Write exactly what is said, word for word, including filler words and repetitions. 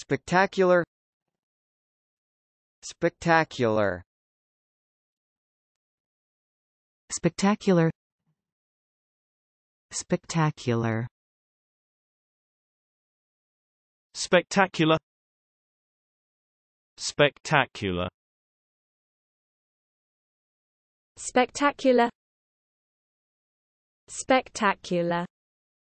Spectacular, spectacular, spectacular, spectacular, spectacular, spectacular, spectacular, spectacular.